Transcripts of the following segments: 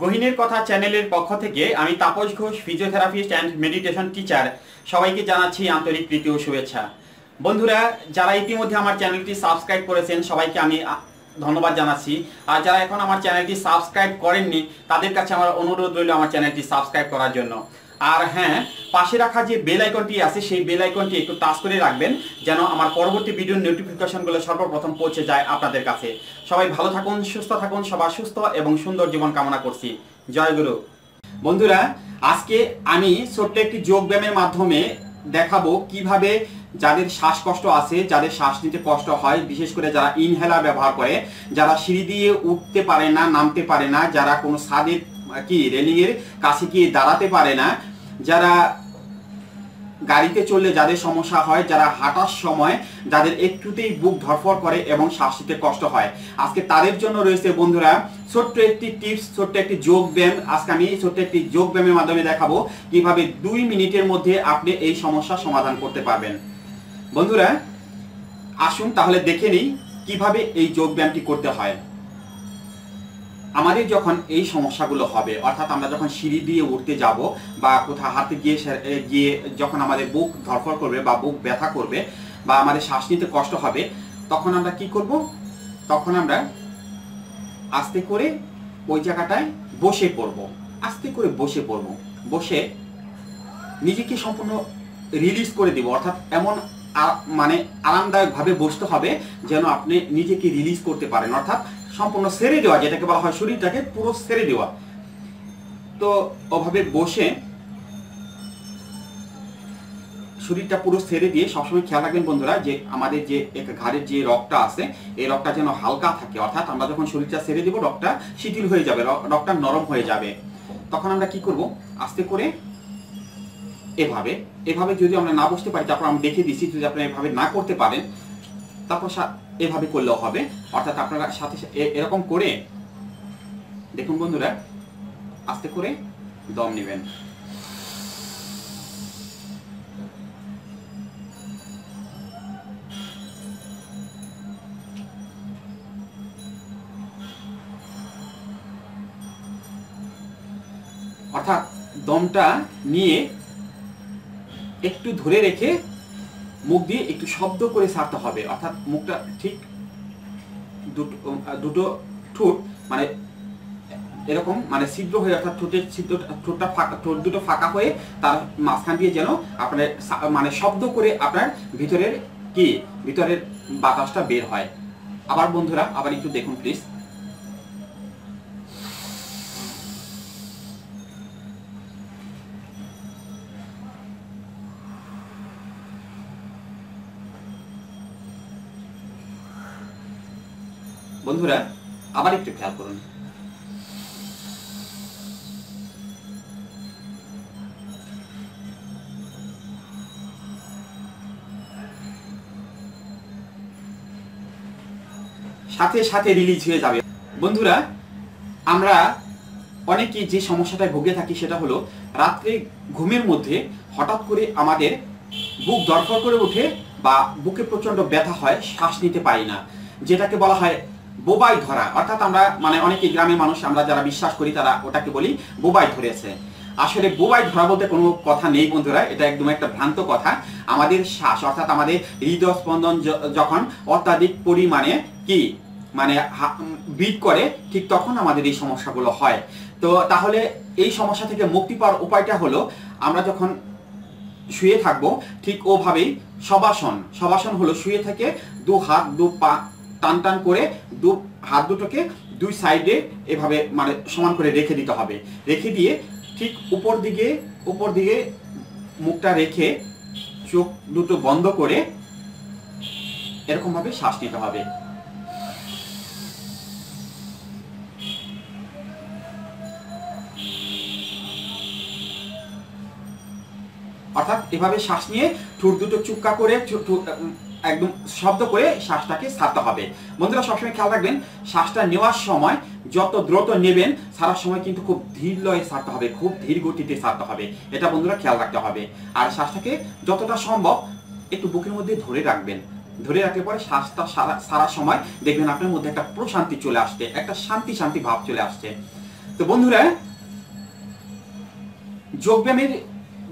গহিনের কথা চ্যানেলের পক্ষ থেকে আমি Tapas Ghosh, physiotherapist and meditation teacher, সবাইকে জানাচ্ছি আন্তরিক প্রীতি ও শুভেচ্ছা। বন্ধুরা, যারা ইতিমধ্যে আমার চ্যানেলটি সাবস্ক্রাইব করেছেন সবাইকে আমি ধন্যবাদ জানাচ্ছি। আর যারা এখন আমার চ্যানেলটি সাবস্ক্রাইব করেননি তাদের কাছে আমার অনুরোধ রইল আমার চ্যানেলটি সাবস্ক্রাইব করার জন্য। আর হ্যাঁ, পাশে রাখা যে বেল আইকনটি আছে সেই বেল আইকনটি একটু টাচ করে রাখবেন, যেন আমার পরবর্তী ভিডিওর নোটিফিকেশনগুলো সর্বপ্রথম পৌঁছে যায় আপনাদের কাছে। সবাই ভালো থাকুন, সুস্থ থাকুন, সবার সুস্থ এবং সুন্দর জীবন কামনা করছি। জয় গুরু। বন্ধুরা, আজকে আমি ছোট্ট একটি যোগব্যায়ামের মাধ্যমে দেখাবো কিভাবে যাদের শ্বাসকষ্ট আছে, যাদের শ্বাস নিতে কষ্ট হয়, বিশেষ করে যারা ইনহেলার ব্যবহার করে, যারা সিঁড়ি দিয়ে উঠতে পারে না, নামতে পারে না, যারা কোনো ছাদের কি রেলিংয়ের কাছে গিয়ে দাঁড়াতে পারে না, যারা গাড়িতে চললে যাদের সমস্যা হয়, যারা হাঁটার সময় যাদের একটুতেই বুক ধরফর করে এবং শ্বাস নিতে কষ্ট হয়, আজকে তাদের জন্য রয়েছে বন্ধুরা ছোট্ট একটি টিপস, ছোট্ট একটি যোগ ব্যায়াম। আজকে আমি এই ছোট্ট একটি যোগ ব্যায়ামের মাধ্যমে দেখাবো কিভাবে 2 মিনিটের মধ্যে আপনি এই সমস্যা সমাধান করতে পারবেন। বন্ধুরা, আসুন তাহলে দেখে নিই কিভাবে এই যোগ ব্যায়ামটি করতে হয়। আমাদের যখন এই সমস্যাগুলো হবে, অর্থাৎ আমরা যখন সিঁড়ি দিয়ে উঠতে যাব বা কোথাও হাঁটতে গিয়ে যখন আমাদের বুক ধরফর করবে বা বুক ব্যথা করবে বা আমাদের শ্বাস নিতে কষ্ট হবে, তখন আমরা কি করব? তখন আমরা আস্তে করে ওই জায়গাটায় বসে পড়ব, আস্তে করে বসে পড়ব, বসে নিজেকে সম্পূর্ণ রিলিজ করে দেব। অর্থাৎ এমন মানে আরামদায়কভাবে বসতে হবে যেন আপনি নিজেকে রিলিজ করতে পারেন, অর্থাৎ সম্পূর্ণ সেরে দেওয়া, যেটাকে বলা হয় শরীরটাকে পুরো সেরে দেওয়া। তো ওভাবে বসে শরীরটা পুরো সেরে দিয়ে সবসময় খেয়াল রাখবেন বন্ধুরা যে আমাদের যে ঘাড়ের যে রগটা আছে এই রগটা যেন হালকা থাকে, অর্থাৎ আমরা যখন শরীরটা সেরে দেবো রগটা শিথিল হয়ে যাবে, রগটা নরম হয়ে যাবে। তখন আমরা কি করব? আস্তে করে এভাবে এভাবে যদি আমরা না বসতে পারি, তারপর আমি দেখিয়ে দিচ্ছি, যদি আপনারা এভাবে না করতে পারেন তারপর এভাবে করলেও হবে। অর্থাৎ আপনারা সাথে এরকম করে দেখুন বন্ধুরা, আস্তে করে দম নেবেন, অর্থাৎ দমটা নিয়ে একটু ধরে রেখে মুখ দিয়ে একটু শব্দ করে ছাড়তে হবে। অর্থাৎ মুখটা ঠিক দুটো ঠোঁট মানে এরকম মানে ছিদ্র হয়ে, অর্থাৎ ঠোঁটের ঠোঁটটা ফাঁকা, ঠোঁট দুটো ফাঁকা হয়ে তার মাঝখান দিয়ে যেন আপনার মানে শব্দ করে আপনার ভিতরের কি ভিতরের বাতাসটা বের হয়। আবার বন্ধুরা, আবার একটু দেখুন প্লিজ। বন্ধুরা, আবার একটু খেয়াল করুন। সাথে সাথে রিলিজ হয়ে যাবে। বন্ধুরা, আমরা অনেকে যে সমস্যাটায় ভুগে থাকি সেটা হলো রাত্রে ঘুমের মধ্যে হঠাৎ করে আমাদের বুক ধরফর করে ওঠে বা বুকে প্রচন্ড ব্যথা হয়, শ্বাস নিতে পারি না, যেটাকে বলা হয় বোবাই ধরা। অর্থাৎ আমরা মানে অনেকে গ্রামের মানুষ আমরা যারা বিশ্বাস করি তারা ওটাকে বলি বোবাই ধরেছে। আসলে বোবাই ধরা বলতে কোনো কথা নেই বন্ধুরা, এটা একদম একটা ভ্রান্ত কথা। আমাদের শ্বাস অর্থাৎ আমাদের হৃদস্পন্দন যখন অত্যাধিক পরিমাণে কি মানে বিট করে, ঠিক তখন আমাদের এই সমস্যাগুলো হয়। তো তাহলে এই সমস্যা থেকে মুক্তি পাওয়ার উপায়টা হলো আমরা যখন শুয়ে থাকবো ঠিক ওভাবেই শবাসন। শবাসন হলো শুয়ে থেকে দু হাত দু পা টান টান করে দু হাত দুটোকে দুই সাইডে এভাবে মানে সমান করে রেখে দিতে হবে। রেখে দিয়ে ঠিক উপর দিকে মুখটা রেখে চোখ দুটো বন্ধ করে এরকমভাবে শ্বাস নিতে হবে। অর্থাৎ এভাবে শ্বাস নিয়ে ঠোঁট দুটো চুপকা করে একদম শব্দ করে শ্বাসটাকে ছাড়তে হবে। বন্ধুরা, সবসময় খেয়াল রাখবেন শ্বাসটা নেওয়ার সময় যত দ্রুত নেবেন, ছাড়ার সময় কিন্তু খুব ধীর লয়ে ছাড়তে হবে, খুব ধীর গতিতে ছাড়তে হবে, এটা বন্ধুরা খেয়াল রাখতে হবে। আর শ্বাসটাকে যতটা সম্ভব একটু বুকের মধ্যে ধরে রাখবেন, ধরে রাখার পরে শ্বাসটা ছাড়ার সময় দেখবেন আপনার মধ্যে একটা প্রশান্তি চলে আসছে, একটা শান্তি শান্তি ভাব চলে আসছে। তো বন্ধুরা যোগব্যায়ামের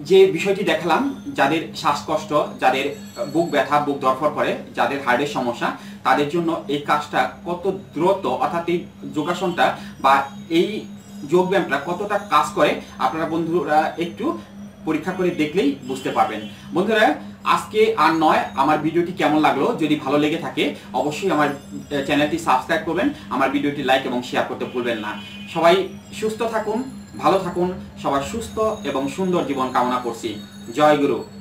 যে বিষয়টি দেখালাম, যাদের শ্বাসকষ্ট, যাদের বুক ব্যথা, বুক ধরফর করে, যাদের হার্টের সমস্যা, তাদের জন্য এই কাজটা কত দ্রুত, অর্থাৎ এই যোগাসনটা বা এই যোগব্যায়ামটা কতটা কাজ করে আপনারা বন্ধুরা একটু পরীক্ষা করে দেখলেই বুঝতে পারবেন। বন্ধুরা আজকে আর নয়, আমার ভিডিওটি কেমন লাগলো যদি ভালো লেগে থাকে অবশ্যই আমার চ্যানেলটি সাবস্ক্রাইব করবেন, আমার ভিডিওটি লাইক এবং শেয়ার করতে ভুলবেন না। সবাই সুস্থ থাকুন, ভালো থাকুন, সবার সুস্থ এবং সুন্দর জীবন কামনা করছি। জয় গুরু।